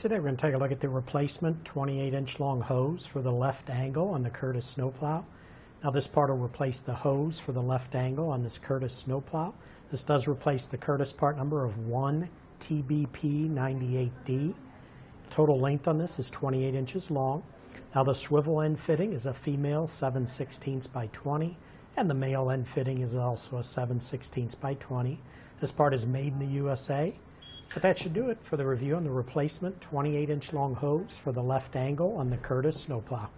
Today we're going to take a look at the replacement 28-inch long hose for the left angle on the Curtis snowplow. Now this part will replace the hose for the left angle on this Curtis snowplow. This does replace the Curtis part number of 1TBP98D. Total length on this is 28 inches long. Now the swivel end fitting is a female 7/16 by 20, and the male end fitting is also a 7/16 by 20. This part is made in the USA. But that should do it for the review on the replacement 28-inch long hose for the left angle on the Curtis snowplow.